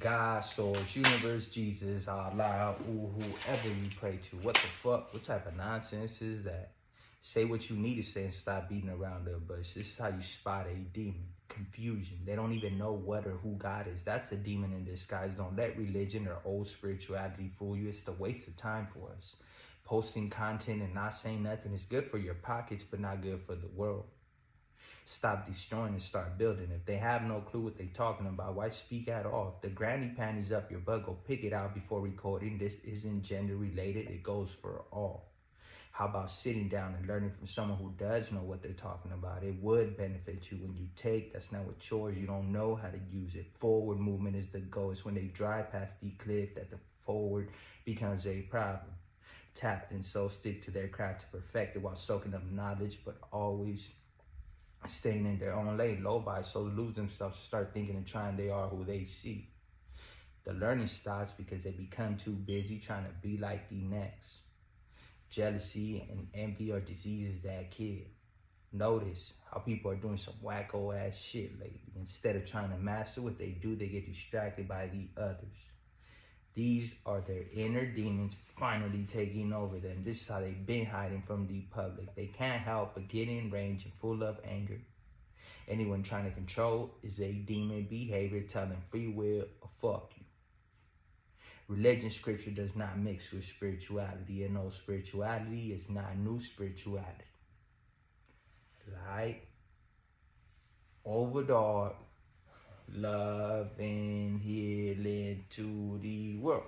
God, source, universe, Jesus, Allah, ooh, whoever you pray to. What the fuck? What type of nonsense is that? Say what you need to say and stop beating around the bush. This is how you spot a demon. Confusion. They don't even know what or who God is. That's a demon in disguise. Don't let religion or old spirituality fool you. It's the waste of time for us. Posting content and not saying nothing is good for your pockets, but not good for the world. Stop destroying and start building. If they have no clue what they're talking about, why speak at all? If the granny panties up your butt, go pick it out before recording. This isn't gender related. It goes for all. How about sitting down and learning from someone who does know what they're talking about? It would benefit you when you take. That's not what's yours. You don't know how to use it. Forward movement is the goal. It's when they drive past the cliff that the forward becomes a problem. Tapped and so stick to their craft to perfect it while soaking up knowledge, but always staying in their own lane. Low by, so lose themselves, start thinking and trying they are who they see. The learning stops because they become too busy trying to be like the next. Jealousy and envy are diseases that kid. Notice how people are doing some wacko ass shit lately. Instead of trying to master what they do, they get distracted by the others. These are their inner demons finally taking over them. This is how they've been hiding from the public. They can't help but get in range and full of anger. Anyone trying to control is a demon behavior, telling free will or fuck you. Religion, scripture does not mix with spirituality, and no, spirituality is not new spirituality. Like, overdog, love and healing to the world.